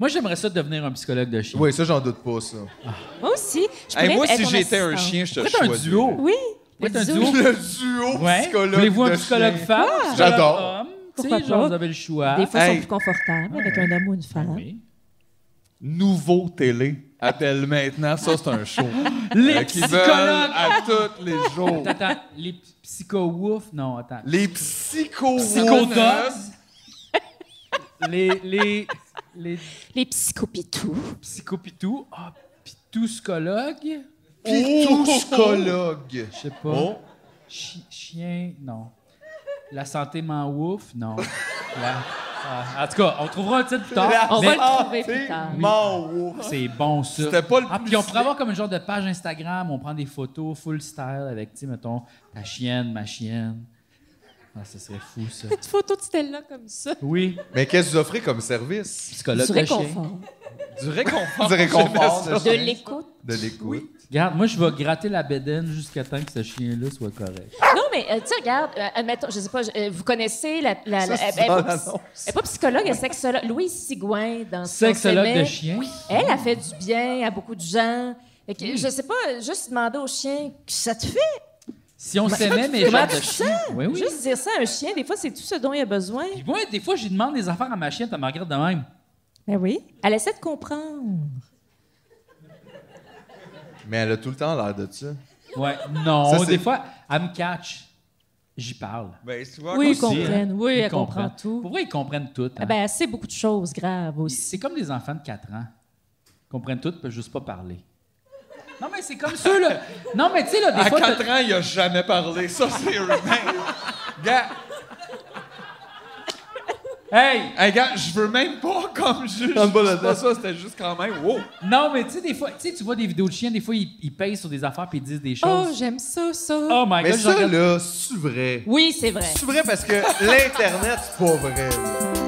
Moi, j'aimerais ça devenir un psychologue de chien. Oui, ça, j'en doute pas, ça. Ah. Moi aussi. Moi, si j'étais un chien, je te choisirais. Faites un duo. Oui. Faites un duo. Le duo psychologue. Voulez-vous un psychologue femme? J'adore. Pourquoi pas? Vous avez le choix. Des fois, ils sont plus confortables avec un homme ou une femme. Oui. Nouveau télé. Appelle maintenant. Ça, c'est un show. Les psychologues! À tous les jours. Attends, les psycho-woofs? Non, attends. Les psycho-woofs? Les psychopitous. Psychopitous. Ah, pitouscologue. Pitouscologue. Je sais pas. Oh. Chien, non. La santé m'en ouf, non. En tout cas, on trouvera un titre plus tard. On va le trouver plus tard. Oui. C'est bon, ça. C'était pas le plus... Puis on pourrait avoir comme un genre de page Instagram où on prend des photos full style avec, tu sais, mettons, ta chienne, ma chienne. Ah, ça serait fou, ça. Une photo de Stella comme ça. Oui. Mais qu'est-ce que vous offrez comme service? Psychologue de chien. Du réconfort. Du réconfort. De l'écoute. De l'écoute. Oui. Regarde, moi, je vais gratter la bédaine jusqu'à temps que ce chien-là soit correct. Non, mais tu sais, regarde, admettons, je sais pas, vous connaissez la ça, elle est pas psychologue, elle est sexologue. Louise Sigouin, dans son sexologue de chien. Oui. Elle a fait du bien à beaucoup de gens. Fait que, je sais pas, juste demander au chien, « ça te fait? » Si on s'aimait, mais genre de chien. Oui, oui. Juste dire ça à un chien, des fois, c'est tout ce dont il a besoin. Puis moi, des fois, je lui demande des affaires à ma chienne, elle me regarde de même. Ben oui. Elle essaie de comprendre. Mais elle a tout le temps l'air de ça. Ouais. Non, ça, des fois, elle me catch. J'y parle. Ben, oui, ils comprennent. Oui, elle comprend tout. Pour vrai, ils comprennent tout. Hein? Ben, elle sait beaucoup de choses graves aussi. C'est comme des enfants de 4 ans. Ils comprennent tout, ils peuvent juste pas parler. Non, mais c'est comme ça, là. Non, mais tu sais, là, des fois... À 4 ans, il a jamais parlé. Ça, c'est humain. Gars... Hey, gars, je veux même pas comme juge. Ça, c'était juste quand même. Wow. Non, mais tu sais, des fois, tu vois des vidéos de chiens, des fois, ils pèsent sur des affaires puis ils disent des choses. Oh, j'aime ça. Oh my God. Mais ça, là, c'est vrai. Oui, c'est vrai. C'est vrai parce que l'Internet, c'est pas vrai.